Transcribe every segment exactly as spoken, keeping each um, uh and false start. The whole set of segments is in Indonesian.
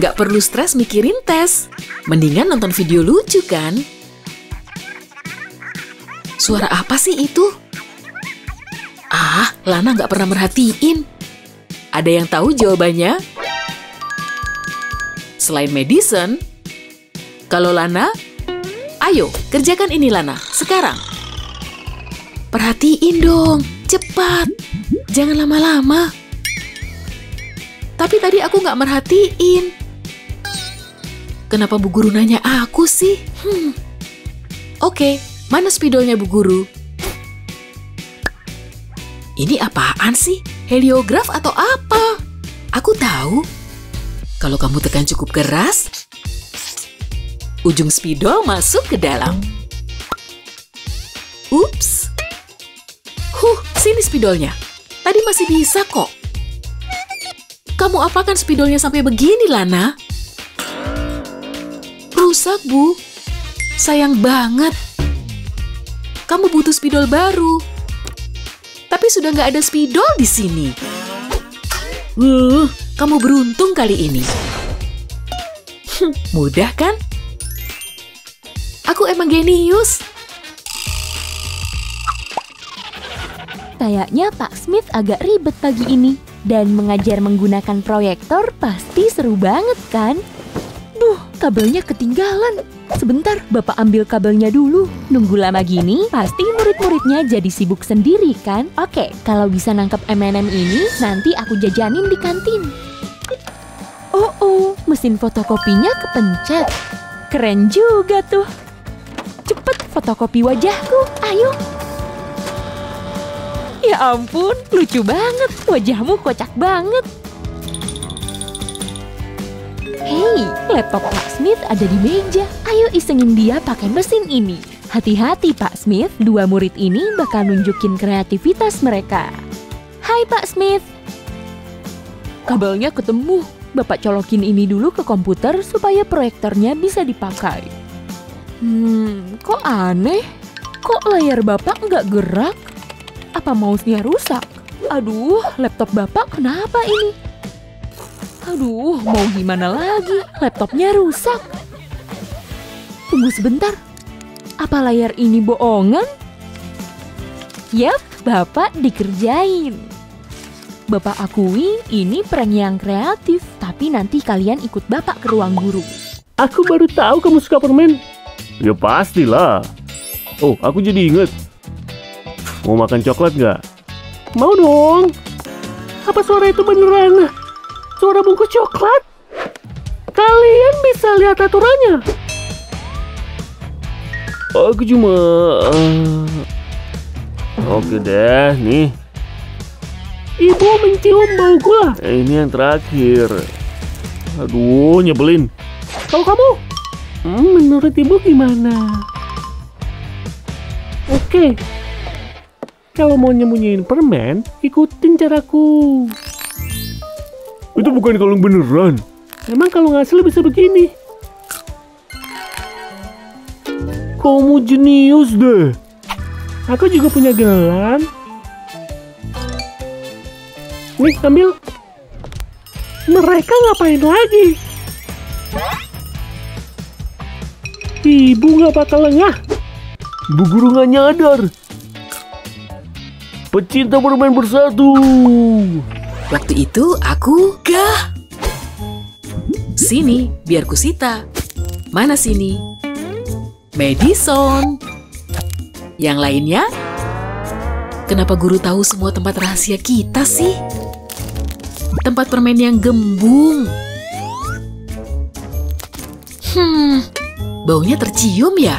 Gak perlu stres mikirin tes. Mendingan nonton video lucu, kan? Suara apa sih itu? Ah, Lana gak pernah merhatiin. Ada yang tahu jawabannya? Selain Madison, kalau Lana, ayo kerjakan ini Lana, sekarang. Perhatiin dong, cepat. Jangan lama-lama. Tapi tadi aku gak merhatiin. Kenapa Bu Guru nanya aku sih? Hmm. Oke, mana spidolnya Bu Guru? Ini apaan sih? Heliograf atau apa? Aku tahu. Kalau kamu tekan cukup keras, ujung spidol masuk ke dalam. Ups. Huh, sini spidolnya. Tadi masih bisa kok. Kamu apakan spidolnya sampai begini, Lana? Rusak, Bu. Sayang banget. Kamu butuh spidol baru. Tapi sudah nggak ada spidol di sini. Uh, kamu beruntung kali ini. Mudah, kan? Aku emang genius. Kayaknya Pak Smith agak ribet pagi ini. Dan mengajar menggunakan proyektor pasti seru banget, kan? Duh, kabelnya ketinggalan. Sebentar, Bapak ambil kabelnya dulu. Nunggu lama gini, pasti murid-muridnya jadi sibuk sendiri, kan? Oke, kalau bisa nangkep M and M ini, nanti aku jajanin di kantin. Oh, oh, mesin fotokopinya kepencet. Keren juga tuh. Cepet fotokopi wajahku, ayo. Ya ampun, lucu banget. Wajahmu kocak banget. Hei, laptop Pak Smith ada di meja. Ayo isengin dia pakai mesin ini. Hati-hati Pak Smith, dua murid ini bakal nunjukin kreativitas mereka. Hai Pak Smith. Kabelnya ketemu. Bapak colokin ini dulu ke komputer supaya proyektornya bisa dipakai. Hmm, kok aneh? Kok layar Bapak nggak gerak? Apa mouse-nya rusak? Aduh, laptop Bapak kenapa ini? Aduh, mau gimana lagi? Laptopnya rusak. Tunggu sebentar. Apa layar ini bohongan? Yap, Bapak dikerjain. Bapak akui ini prank yang kreatif. Tapi nanti kalian ikut Bapak ke ruang guru. Aku baru tahu kamu suka permen. Ya pastilah. Oh, aku jadi inget. Mau makan coklat nggak? Mau dong. Apa suara itu beneran? Suara bungkus coklat. Kalian bisa lihat aturannya. Aku cuma uh... Oke deh, nih. Ibu mencium bau gula. Ini yang terakhir. Aduh, nyebelin. Kalau kamu? Hmm, menurut ibu gimana? Oke. Kalau mau nyembunyiin permen, ikutin caraku. Itu bukan kalung beneran. Emang kalung asli bisa begini? Kamu jenius deh. Aku juga punya gelang. Nih, ambil. Mereka ngapain lagi? Ibu nggak bakal lengah. Bu Guru nggak nyadar. Pecinta permen bersatu. Waktu itu aku gah. Sini, biar kusita. Mana sini? Madison. Yang lainnya? Kenapa guru tahu semua tempat rahasia kita sih? Tempat permen yang gembung. Hmm, baunya tercium ya?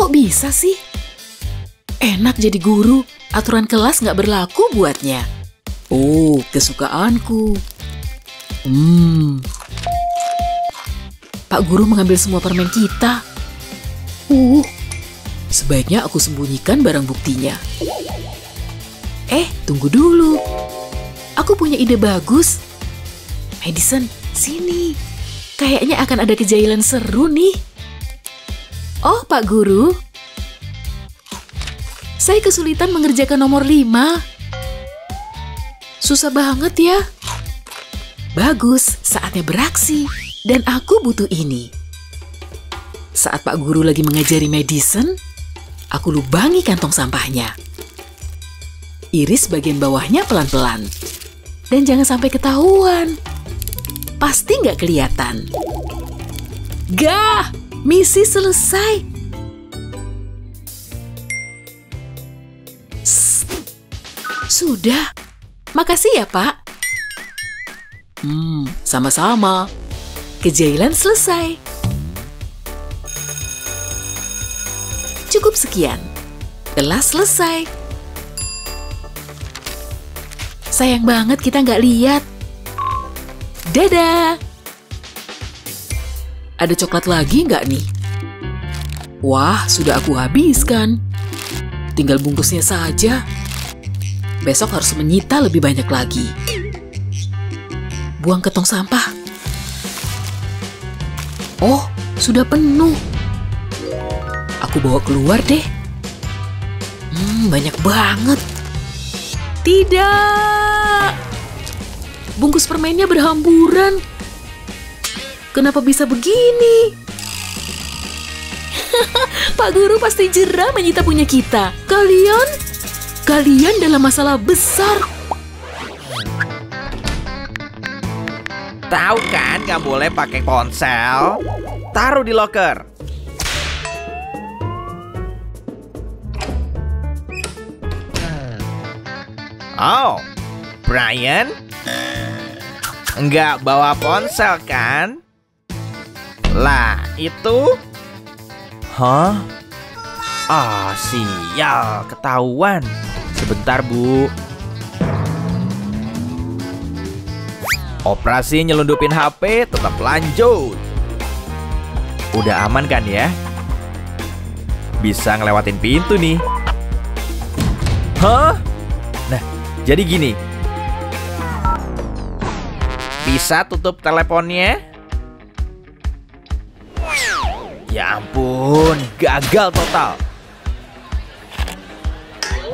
Kok bisa sih? Enak jadi guru, aturan kelas nggak berlaku buatnya. Oh, kesukaanku. Hmm. Pak Guru mengambil semua permen kita. Uh, sebaiknya aku sembunyikan barang buktinya. Eh, tunggu dulu. Aku punya ide bagus. Madison, sini. Kayaknya akan ada kejailan seru nih. Oh, Pak Guru. Saya kesulitan mengerjakan nomor lima. Susah banget ya. Bagus, saatnya beraksi. Dan aku butuh ini. Saat Pak Guru lagi mengajari Madison, aku lubangi kantong sampahnya. Iris bagian bawahnya pelan-pelan. Dan jangan sampai ketahuan. Pasti nggak kelihatan. Gah, misi selesai. Sss. Sudah. Makasih ya, Pak. Hmm, sama-sama. Kejailan selesai. Cukup sekian. Kelas selesai. Sayang banget kita nggak lihat. Dadah! Ada coklat lagi nggak nih? Wah, sudah aku habiskan. Tinggal bungkusnya saja. Besok harus menyita lebih banyak lagi. Buang ke tong sampah. Oh, sudah penuh. Aku bawa keluar deh. Hmm, banyak banget. Tidak! Bungkus permennya berhamburan. Kenapa bisa begini? Pak Guru pasti jera menyita punya kita. Kalian? Kalian dalam masalah besar. Tahu kan gak boleh pakai ponsel? Taruh di loker. Oh, Brian? Nggak bawa ponsel kan? Lah, itu? Hah? Ah, sial, ketahuan. Sebentar, Bu. Operasi nyelundupin H P tetap lanjut. Udah aman kan ya? Bisa ngelewatin pintu nih. Hah? Nah, jadi gini. Bisa tutup teleponnya? Ya ampun, gagal total.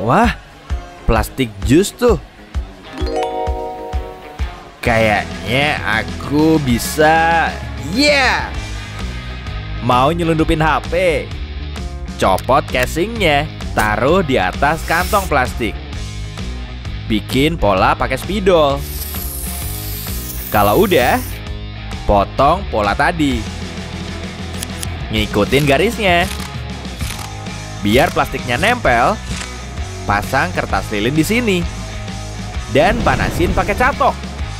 Wah, plastik jus tuh. Kayaknya aku bisa. Ya, yeah! Mau nyelundupin H P? Copot casingnya, taruh di atas kantong plastik. Bikin pola pakai spidol. Kalau udah, potong pola tadi. Ngikutin garisnya. Biar plastiknya nempel, pasang kertas lilin di sini. Dan panasin pakai catok.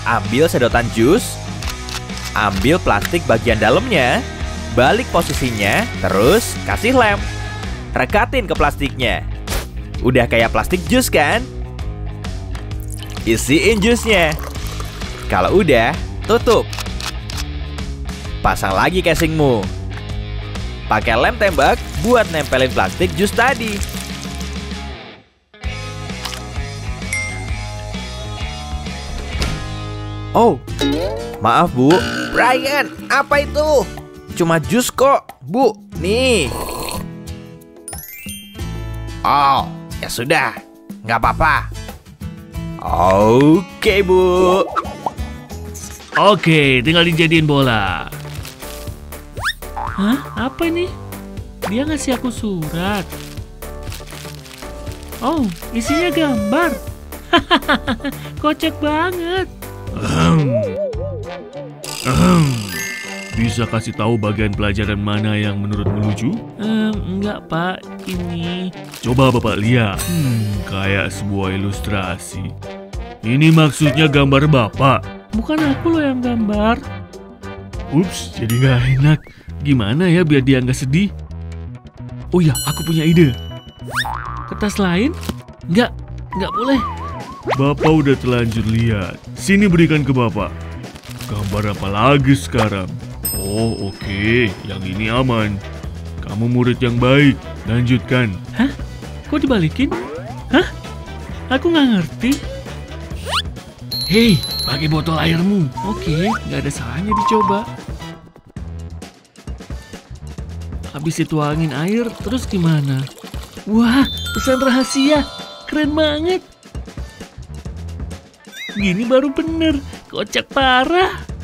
Ambil sedotan jus, ambil plastik bagian dalamnya, balik posisinya, terus kasih lem. Rekatin ke plastiknya. Udah kayak plastik jus kan? Isiin jusnya. Kalau udah, tutup. Pasang lagi casingmu. Pakai lem tembak buat nempelin plastik jus tadi. Oh, maaf Bu. Brian, apa itu? Cuma jus kok, Bu. Nih. Oh, ya sudah. Nggak apa-apa. Oke, Bu. Oke, tinggal dijadiin bola. Hah? Apa ini? Dia ngasih aku surat. Oh, isinya gambar. Kocak banget. Ahem. Ahem. Bisa kasih tahu bagian pelajaran mana yang menurutmu lucu? Ehm, enggak Pak, ini. Coba Bapak lihat. Hmm, kayak sebuah ilustrasi. Ini maksudnya gambar Bapak. Bukan aku loh yang gambar. Ups, jadi nggak enak. Gimana ya biar dia nggak sedih? Oh ya, aku punya ide. Kertas lain? Nggak, nggak boleh. Bapak udah terlanjur lihat. Sini berikan ke Bapak. Gambar apa lagi sekarang? Oh oke, okay. Yang ini aman. Kamu murid yang baik. Lanjutkan. Hah? Kok dibalikin? Hah? Aku nggak ngerti. Hei, pakai botol airmu. Oke, okay, nggak ada salahnya dicoba. Habis dituangin air, terus gimana? Wah, pesan rahasia. Keren banget. Gini baru bener, kocak parah.